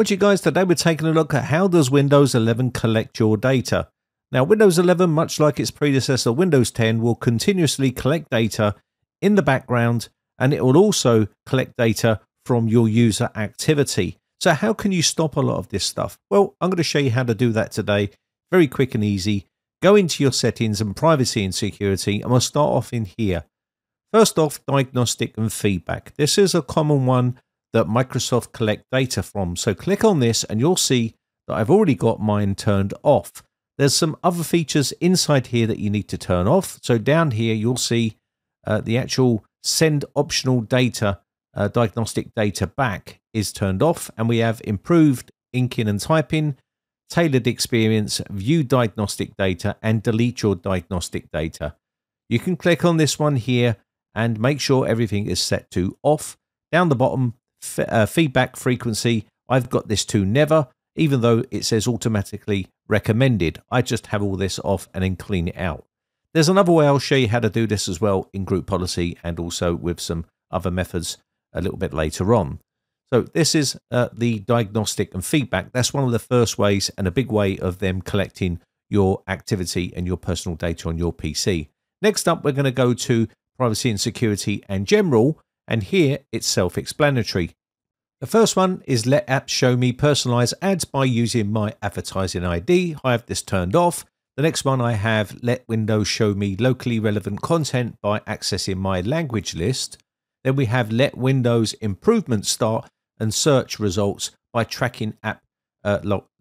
What you guys, today we're taking a look at how does Windows 11 collect your data. Now Windows 11, much like its predecessor Windows 10, will continuously collect data in the background, and it will also collect data from your user activity. So how can you stop a lot of this stuff? Well, I'm going to show you how to do that today. Very quick and easy. Go into your settings and privacy and security, and we'll start off in here. First off, diagnostic and feedback. This is a common one that Microsoft collect data from. So click on this and you'll see that I've already got mine turned off. There's some other features inside here that you need to turn off. So down here, you'll see the actual send optional data, diagnostic data back is turned off, and we have improved inking and typing, tailored experience, view diagnostic data, and delete your diagnostic data. You can click on this one here and make sure everything is set to off. Down the bottom, feedback frequency, I've got this to never, even though it says automatically recommended. I just have all this off and then clean it out. There's another way I'll show you how to do this as well in group policy, and also with some other methods a little bit later on. So this is the diagnostic and feedback. That's one of the first ways and a big way of them collecting your activity and your personal data on your PC. Next up, we're going to go to privacy and security and general, and here it's self-explanatory. The first one is let apps show me personalized ads by using my advertising ID. I have this turned off. The next one I have, let Windows show me locally relevant content by accessing my language list. Then we have let Windows improvements start and search results by tracking app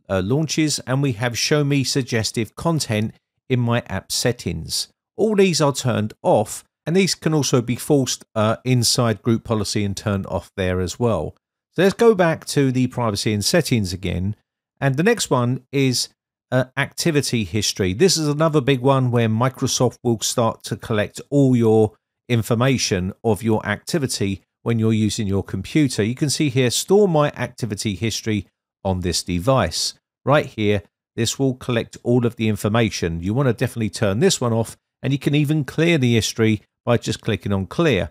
launches. And we have show me suggestive content in my app settings. All these are turned off, and these can also be forced inside group policy and turned off there as well. So let's go back to the privacy and settings again. And the next one is activity history. This is another big one where Microsoft will start to collect all your information of your activity when you're using your computer. You can see here, store my activity history on this device. Right here, this will collect all of the information. You want to definitely turn this one off, and you can even clear the history by just clicking on clear.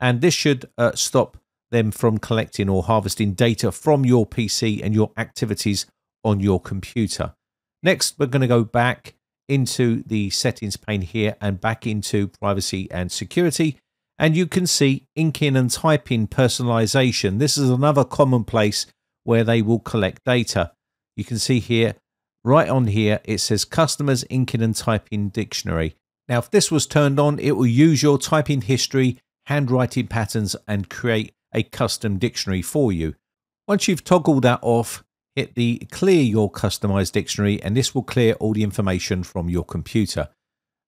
And this should stop them from collecting or harvesting data from your PC and your activities on your computer. Next, we're going to go back into the settings pane here and back into privacy and security. And you can see inking and typing personalization. This is another common place where they will collect data. You can see here, right on here, it says customers inking and typing dictionary. Now, if this was turned on, it will use your typing history, handwriting patterns, and create a custom dictionary for you. Once you've toggled that off, hit the clear your customized dictionary, and this will clear all the information from your computer.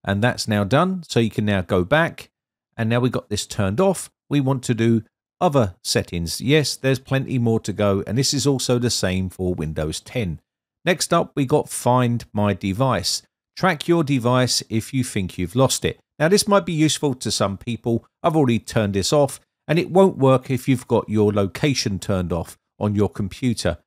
And that's now done. So you can now go back, and now we've got this turned off. We want to do other settings. Yes, there's plenty more to go. And this is also the same for Windows 10. Next up, we got find my device. Track your device if you think you've lost it. Now this might be useful to some people. I've already turned this off, and it won't work if you've got your location turned off on your computer.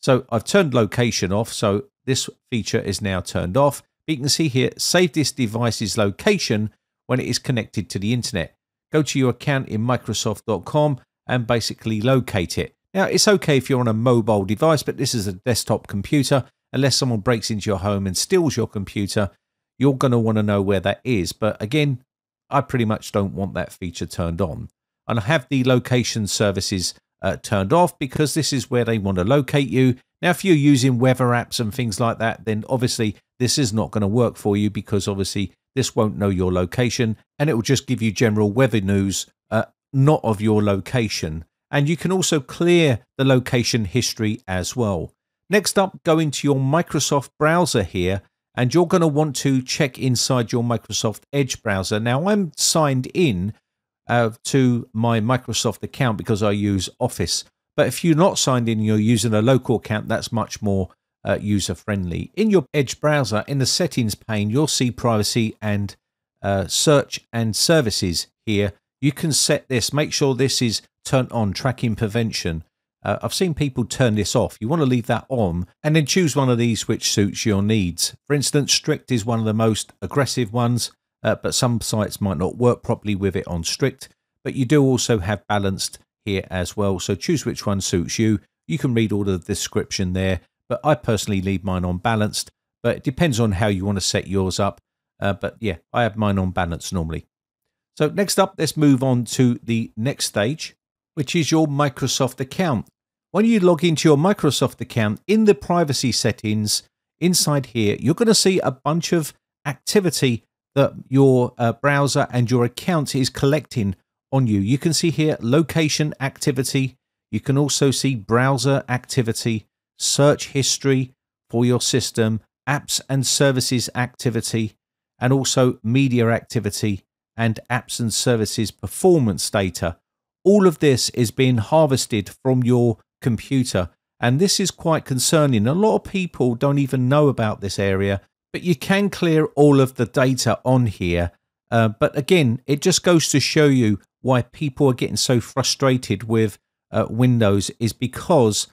So I've turned location off, so this feature is now turned off. But you can see here, save this device's location when it is connected to the internet. Go to your account in Microsoft.com and basically locate it. Now, it's okay if you're on a mobile device, but this is a desktop computer. Unless someone breaks into your home and steals your computer, you're going to want to know where that is. But again, I pretty much don't want that feature turned on. And I have the location services turned off, because this is where they want to locate you. Now, if you're using weather apps and things like that, then obviously this is not going to work for you, because obviously this won't know your location, and it will just give you general weather news, not of your location. And you can also clear the location history as well. Next up, go into your Microsoft browser here, and you're going to want to check inside your Microsoft Edge browser. Now, I'm signed in to my Microsoft account because I use Office. But if you're not signed in, you're using a local account, that's much more user-friendly. In your Edge browser, in the settings pane, you'll see privacy and search and services here. You can set this, make sure this is turned on, tracking prevention. I've seen people turn this off. You want to leave that on, and then choose one of these which suits your needs. For instance, strict is one of the most aggressive ones. But some sites might not work properly with it on strict, but you do also have balanced here as well. So choose which one suits you. You can read all the description there, but I personally leave mine on balanced, but it depends on how you want to set yours up. But yeah, I have mine on balanced normally. So next up, let's move on to the next stage, which is your Microsoft account. When you log into your Microsoft account, in the privacy settings, inside here, you're going to see a bunch of activity that your browser and your account is collecting on you. You can see here location activity. You can also see browser activity, search history for your system, apps and services activity, and also media activity and apps and services performance data. All of this is being harvested from your computer, and this is quite concerning. A lot of people don't even know about this area, but you can clear all of the data on here. But again, it just goes to show you why people are getting so frustrated with Windows, is because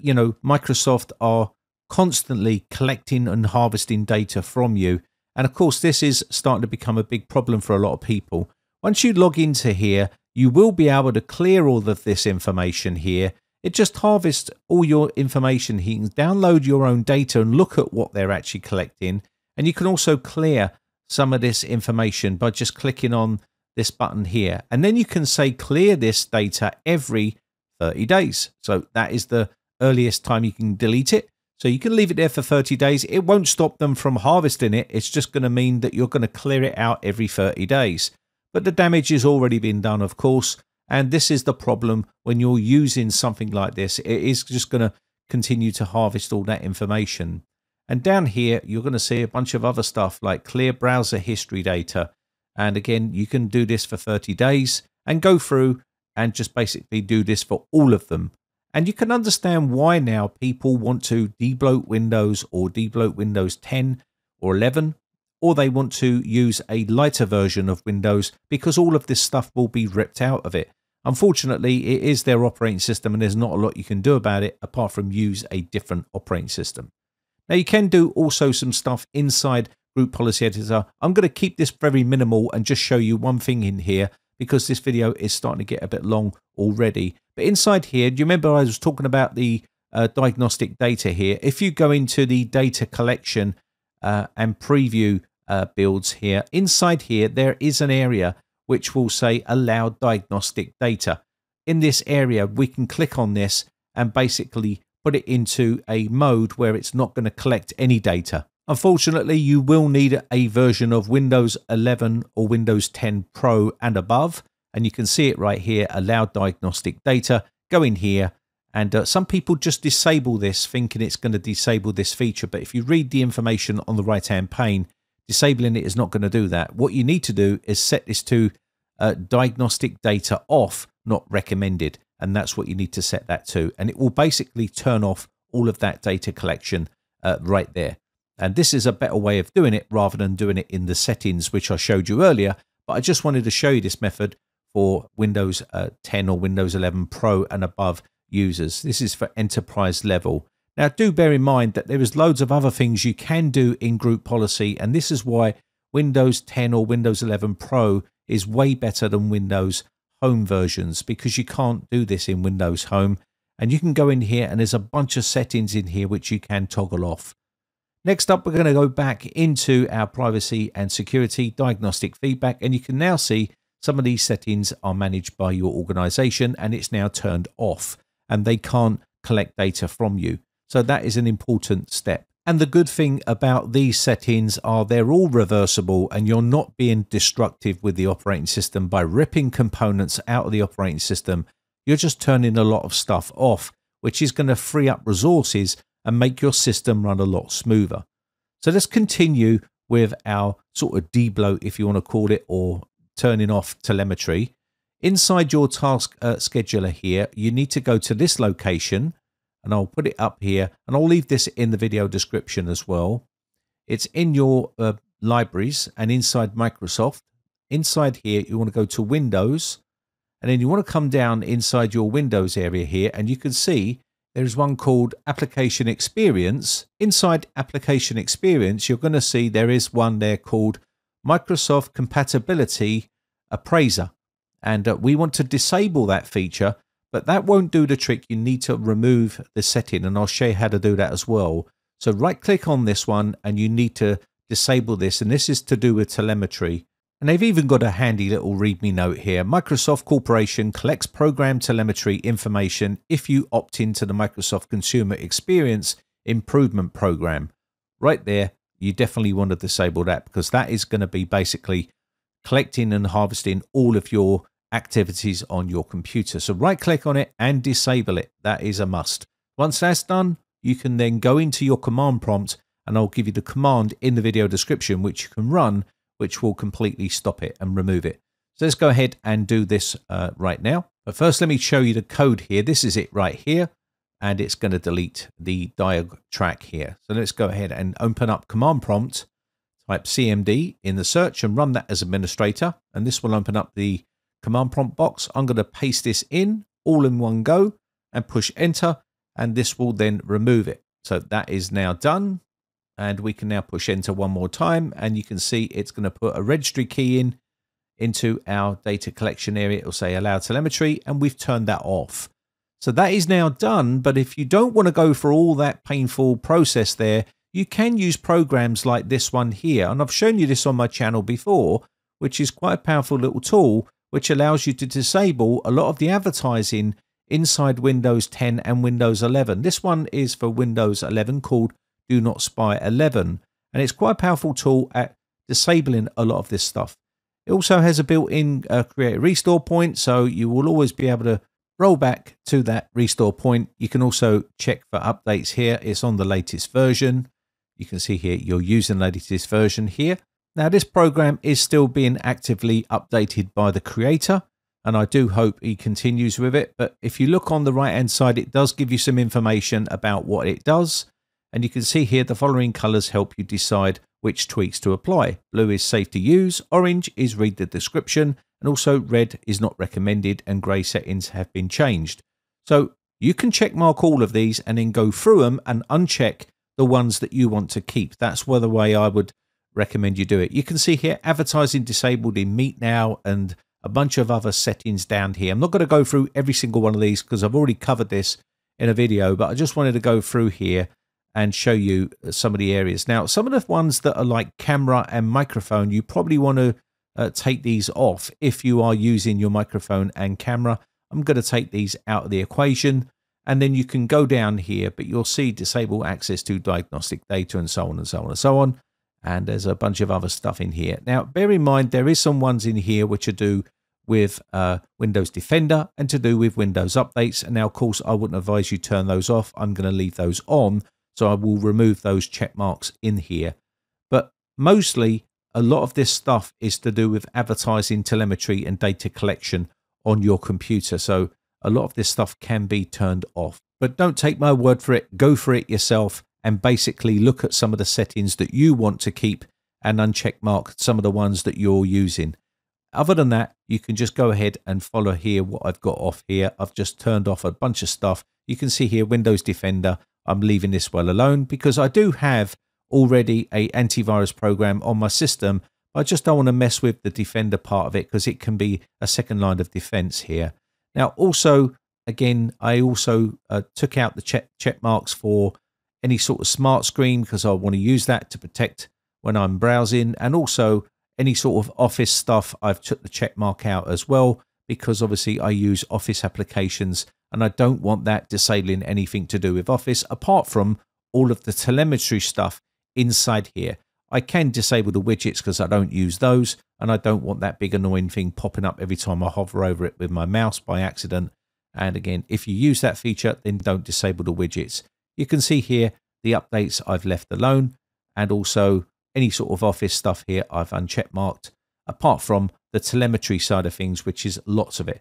you know, Microsoft are constantly collecting and harvesting data from you. And of course, this is starting to become a big problem for a lot of people. Once you log into here, you will be able to clear all of this information here. It just harvests all your information. You can download your own data and look at what they're actually collecting. And you can also clear some of this information by just clicking on this button here. And then you can say clear this data every 30 days. So that is the earliest time you can delete it. So you can leave it there for 30 days. It won't stop them from harvesting it. It's just going to mean that you're going to clear it out every 30 days. But the damage has already been done, of course. And this is the problem when you're using something like this. It is just going to continue to harvest all that information. And down here, you're going to see a bunch of other stuff like clear browser history data. And again, you can do this for 30 days and go through and just basically do this for all of them. And you can understand why now people want to debloat Windows or debloat Windows 10 or 11, or they want to use a lighter version of Windows, because all of this stuff will be ripped out of it. Unfortunately, it is their operating system, and there's not a lot you can do about it apart from use a different operating system. Now, you can do also some stuff inside Group Policy Editor. I'm going to keep this very minimal and just show you one thing in here, because this video is starting to get a bit long already. But inside here, do you remember I was talking about the diagnostic data here? If you go into the data collection and preview builds here, inside here, there is an area which will say allow diagnostic data. In this area, we can click on this and basically put it into a mode where it's not going to collect any data. Unfortunately, you will need a version of Windows 11 or Windows 10 Pro and above, and you can see it right here, allow diagnostic data. Go in here, and some people just disable this thinking it's going to disable this feature, but if you read the information on the right hand pane, disabling it is not going to do that. What you need to do is set this to diagnostic data off, not recommended, and that's what you need to set that to, and it will basically turn off all of that data collection right there. And this is a better way of doing it rather than doing it in the settings, which I showed you earlier, but I just wanted to show you this method for Windows 10 or Windows 11 Pro and above users. This is for enterprise level. Now, do bear in mind that there is loads of other things you can do in group policy, and this is why Windows 10 or Windows 11 Pro is way better than Windows Home versions, because you can't do this in Windows Home. And you can go in here, and there's a bunch of settings in here which you can toggle off. Next up, we're going to go back into our privacy and security diagnostic feedback, and you can now see some of these settings are managed by your organization, and it's now turned off, and they can't collect data from you. So that is an important step. And the good thing about these settings are they're all reversible, and you're not being destructive with the operating system by ripping components out of the operating system. You're just turning a lot of stuff off, which is going to free up resources and make your system run a lot smoother. So let's continue with our sort of debloat, if you want to call it, or turning off telemetry. Inside your task scheduler here, you need to go to this location, and I'll put it up here, and I'll leave this in the video description as well. It's in your libraries, and inside Microsoft, inside here, you want to go to Windows, and then you want to come down inside your Windows area here, and you can see there is one called Application Experience. Inside Application Experience, you're going to see there is one there called Microsoft Compatibility Appraiser. And we want to disable that feature but that won't do the trick. You need to remove the setting, and I'll show you how to do that as well. So right click on this one and you need to disable this, and this is to do with telemetry. And they've even got a handy little README note here. Microsoft Corporation collects program telemetry information if you opt into the Microsoft Consumer Experience Improvement Program. Right there, you definitely want to disable that, because that is going to be basically collecting and harvesting all of your activities on your computer. So right click on it and disable it. That is a must. Once that's done, you can then go into your command prompt, and I'll give you the command in the video description which you can run, which will completely stop it and remove it. So let's go ahead and do this right now. But first, let me show you the code here. This is it right here, and it's going to delete the dialog track here. So let's go ahead and open up command prompt, type CMD in the search and run that as administrator. And this will open up the command prompt box. I'm going to paste this in all in one go and push enter, and this will then remove it. So that is now done. And we can now push enter one more time, and you can see it's going to put a registry key in into our data collection area. It'll say allow telemetry, and we've turned that off. So that is now done. But if you don't want to go for all that painful process there, you can use programs like this one here. And I've shown you this on my channel before, which is quite a powerful little tool, which allows you to disable a lot of the advertising inside Windows 10 and Windows 11. This one is for Windows 11 called Do Not Spy 11, and it's quite a powerful tool at disabling a lot of this stuff. It also has a built-in create a restore point, so you will always be able to roll back to that restore point. You can also check for updates here. It's on the latest version. You can see here you're using the latest version here. Now this program is still being actively updated by the creator, and I do hope he continues with it. But if you look on the right hand side, it does give you some information about what it does. And you can see here the following colors help you decide which tweaks to apply. Blue is safe to use, orange is read the description, and also red is not recommended, and gray settings have been changed. So you can check mark all of these and then go through them and uncheck the ones that you want to keep. That's the way I would recommend you do it. You can see here advertising disabled in Meet Now and a bunch of other settings down here. I'm not going to go through every single one of these because I've already covered this in a video, but I just wanted to go through here and show you some of the areas. Now, some of the ones that are like camera and microphone, you probably want to take these off if you are using your microphone and camera. I'm going to take these out of the equation, and then you can go down here, but you'll see disable access to diagnostic data and so on and so on and so on. And there's a bunch of other stuff in here. Now, bear in mind, there is some ones in here which are do with Windows Defender and to do with Windows updates. And now, of course, I wouldn't advise you turn those off. I'm going to leave those on. So I will remove those check marks in here. But mostly, a lot of this stuff is to do with advertising, telemetry, and data collection on your computer. So a lot of this stuff can be turned off. But don't take my word for it. Go for it yourself and basically look at some of the settings that you want to keep and uncheck mark some of the ones that you're using. Other than that, you can just go ahead and follow here what I've got off here. I've just turned off a bunch of stuff. You can see here Windows Defender. I'm leaving this well alone because I do have already an antivirus program on my system. I just don't want to mess with the Defender part of it because it can be a second line of defense here. Now, also, again, I also took out the check marks for any sort of smart screen because I want to use that to protect when I'm browsing. And also any sort of Office stuff, I've took the check mark out as well because obviously I use Office applications and I don't want that disabling anything to do with Office apart from all of the telemetry stuff inside here. I can disable the widgets because I don't use those and I don't want that big annoying thing popping up every time I hover over it with my mouse by accident. And again, if you use that feature, then don't disable the widgets. You can see here the updates I've left alone, and also any sort of Office stuff here I've uncheck marked apart from the telemetry side of things, which is lots of it.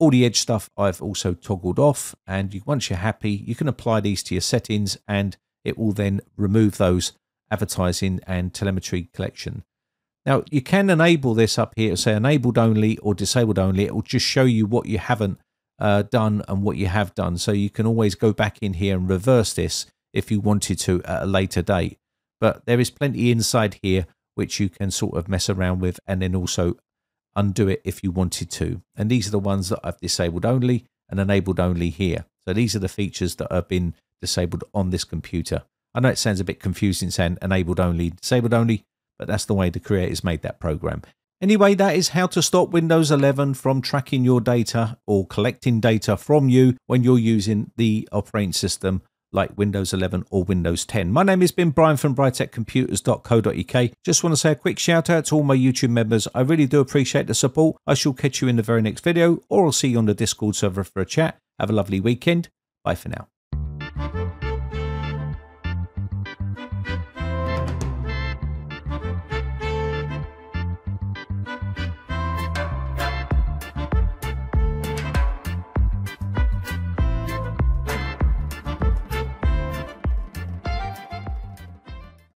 All the Edge stuff I've also toggled off, and once you're happy, you can apply these to your settings and it will then remove those advertising and telemetry collection. Now, you can enable this up here, say enabled only or disabled only. It will just show you what you haven't done and what you have done. So you can always go back in here and reverse this if you wanted to at a later date. But there is plenty inside here which you can sort of mess around with and then also undo it if you wanted to. And these are the ones that I've disabled only and enabled only here. So these are the features that have been disabled on this computer. I know it sounds a bit confusing saying enabled only, disabled only, but that's the way the creators made that program. Anyway, that is how to stop Windows 11 from tracking your data or collecting data from you when you're using the operating system like Windows 11 or Windows 10. My name is Ben Brian from britec09.co.uk. Just want to say a quick shout out to all my YouTube members. I really do appreciate the support. I shall catch you in the very next video, or I'll see you on the Discord server for a chat. Have a lovely weekend. Bye for now.